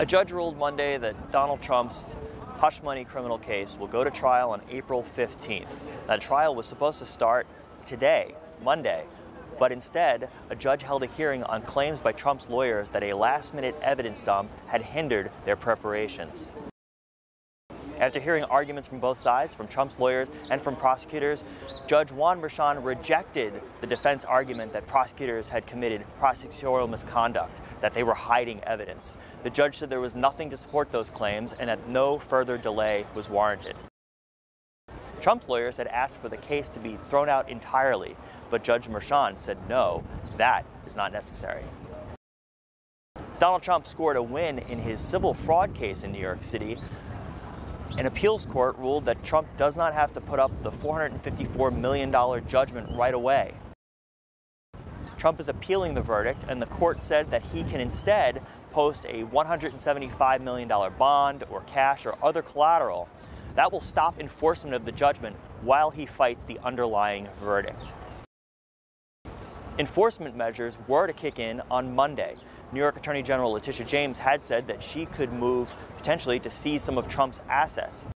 A judge ruled Monday that Donald Trump's hush money criminal case will go to trial on April 15th. That trial was supposed to start today, Monday, but instead, a judge held a hearing on claims by Trump's lawyers that a last-minute evidence dump had hindered their preparations. After hearing arguments from both sides, from Trump's lawyers and from prosecutors, Judge Juan Merchan rejected the defense argument that prosecutors had committed prosecutorial misconduct, that they were hiding evidence. The judge said there was nothing to support those claims and that no further delay was warranted. Trump's lawyers had asked for the case to be thrown out entirely, but Judge Merchan said no, that is not necessary. Donald Trump scored a win in his civil fraud case in New York City. An appeals court ruled that Trump does not have to put up the $454 million judgment right away. Trump is appealing the verdict, and the court said that he can instead post a $175 million bond or cash or other collateral. That will stop enforcement of the judgment while he fights the underlying verdict. Enforcement measures were to kick in on Monday. New York Attorney General Letitia James had said that she could move potentially to seize some of Trump's assets.